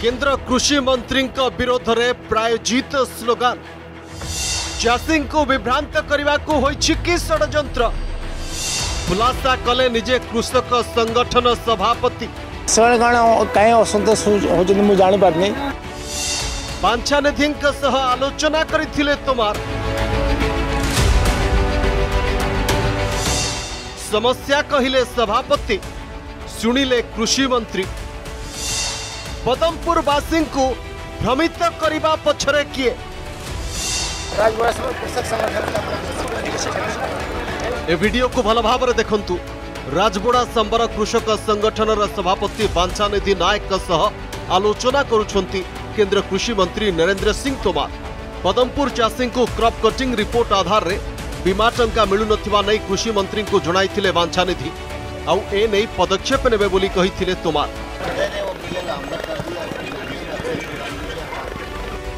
केंद्र कृषि मंत्री विरोध में प्रायोजित स्लोगान चाषी को विभ्रांत करने को षड्यंत्र खुलासा कले निजे कृषक संगठन सभापति कहीं असंतोष हो जापारे पांचानिधि आलोचना करथिले तोमर समस्या कहिले सभापति सुनिले कृषि मंत्री पदमपुरवासी को भ्रमित करने पछरे किए ए वीडियो को भल भाव देखंतु राजबोड़ा सांबर कृषक संगठन सभापति बांछानिधि नायक आलोचना करुछंती केंद्र कृषि मंत्री नरेंद्र सिंह तोमर पदमपुर चाषी को क्रॉप कटिंग रिपोर्ट आधार रे बीमा टंका मिलु नथिबा नै कृषि मंत्री को जणाइथिले बांछानिधि आउ ए नै पदक्षेप नेबे बोली कहिथिले तोमर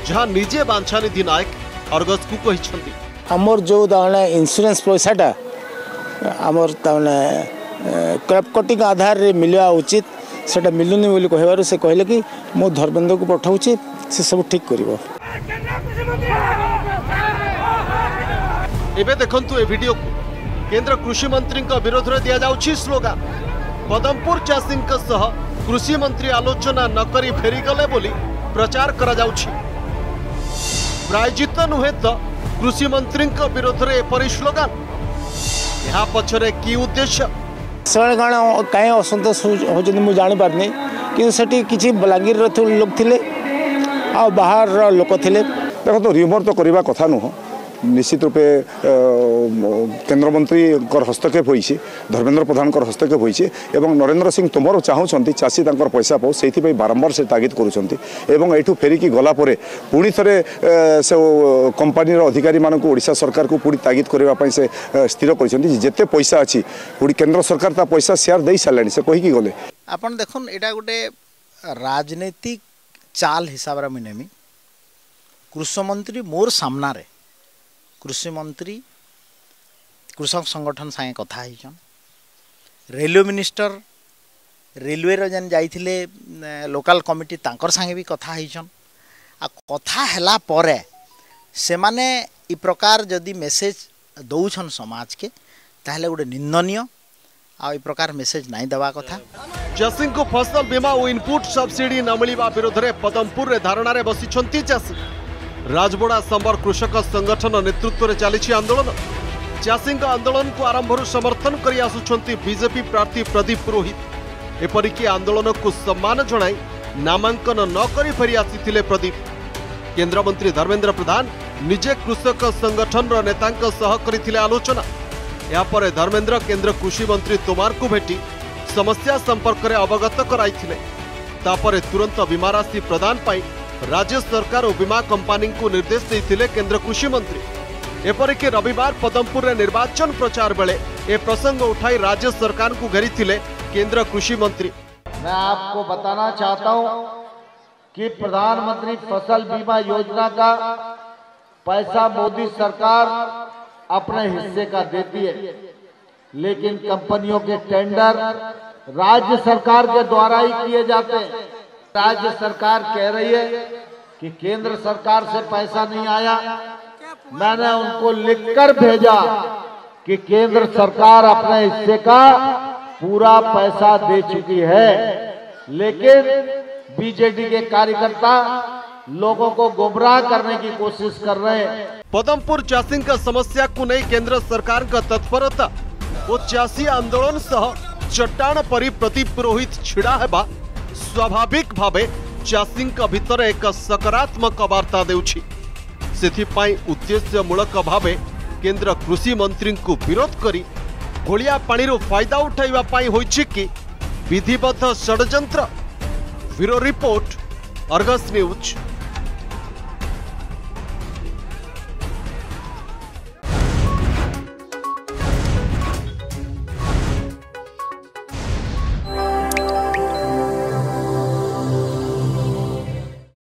जहाँ निजे बांछानिधि नायक अर्गस को कहिसंती हमर जो दाने इंश्योरेंस पैसाटा हमर ताने क्रॉप कटिंग आधार रे मिलवा उचित सेटा मिलुनी बोली कहबारु से कहले कि मो धर्मेंद्र को पठाउछि से सब ठीक करिवो। एबे देखंतु ए वीडियो को केंद्र कृषि मंत्री का विरोध रे दिया जाउछि स्लोगान पदमपुर चासिं का सह कृषि मंत्री आलोचना नकरी फेरीगले बोली प्रचार करा जाउछि प्रायजित नुहे तो कृषि मंत्री विरोध में एपरी स्लोगान यहाँ पछरे की उद्देश्य से कहीं असंतोष हो जापारे कि सेठी किसी बलांगीर लोक थे आ बाहर लोक थे देखो तो रिमोट तो करवा कथा नुह निश्चित रूपे केंद्र मंत्री हस्तक्षेप होइछि धर्मेंद्र प्रधान हस्तक्षेप होइछि एवं नरेंद्र सिंह तोमर चाहूँगी चाषी तांकर पैसा पाऊ से बारंबार से तागिद करुँच एवं एठू फेरिकी गला परे पुणी थरे से कंपानीर अधिकारी मानक ओडिशा सरकार को पुणी तागिद करने से स्थिर करते जिते पैसा अच्छी केंद्र सरकार ता पैसा शेयर दे सारे से कहीकि गले आपन देखन एटा गोटे राजनीतिक चाल हिसाब रे नेमी कृषि मंत्री मोर सामना रे कृषि मंत्री कृषक संगठन सागे कथा होन रेलवे मिनिस्टर रेलवे जेन जाइथिले लोकल कमिटी तांकर सागे भी कथा होन आ कथा हैला परे से माने इ प्रकार जदि मेसेज दौन समाज के ताहले गोटे निंदनीय आ प्रकार मेसेज नहीं देवा कथा चाषी को फसल बीमा और इनपुट सब्सिडी न मिलवा विरोध में पदमपुर धारणा रे बसिछंती चाषी राजबोड़ा सांबर कृषक संगठन नेतृत्व में चली आंदोलन चाषी आंदोलन को आरंभ समर्थन कर आसुंच बीजेपी प्रार्थी प्रदीप पुरोहित एपरिक आंदोलन को सम्मान जनाई नामांकन न करी फेरी आसी प्रदीप केंद्र मंत्री धर्मेंद्र प्रधान निजे कृषक संगठन नेता कर आलोचना यापर धर्मेंद्र केंद्र कृषि मंत्री तोमर को भेटी समस्या संपर्क में अवगत कराई तुरंत बीमा राशि प्रदान पाई राज्य सरकार और बीमा कंपनी को निर्देश देते केंद्र कृषि मंत्री एपरिक रविवार पदमपुर रे निर्वाचन प्रचार बेले ए प्रसंग उठाई राज्य सरकार को घेरी केंद्र कृषि मंत्री। मैं आपको बताना चाहता हूं कि प्रधानमंत्री फसल बीमा योजना का पैसा मोदी सरकार अपने हिस्से का देती है, लेकिन कंपनियों के टेंडर राज्य सरकार के द्वारा ही किए जाते हैं। राज्य सरकार कह रही है कि केंद्र सरकार से पैसा नहीं आया। मैंने उनको लिखकर भेजा कि केंद्र सरकार अपने हिस्से का पूरा पैसा दे चुकी है, लेकिन बीजेडी के कार्यकर्ता लोगों को गुमराह करने की कोशिश कर रहे हैं। पदमपुर चाषी का समस्या को नहीं केंद्र सरकार का तत्परता वो चाषी आंदोलन सह चट्टान परी प्रदीप पुरोहित छिड़ा है बा स्वाभाविक भावे चाषी भितर एक सकारात्मक वार्ता देउछि सेथिपाई उद्देश्यमूलक भावे केंद्र कृषि मंत्री को विरोध करी घोलिया पानी रो फायदा उठाइबा पाई होइछि कि विधिवत षड्यंत्र। Bureau report, Argus news.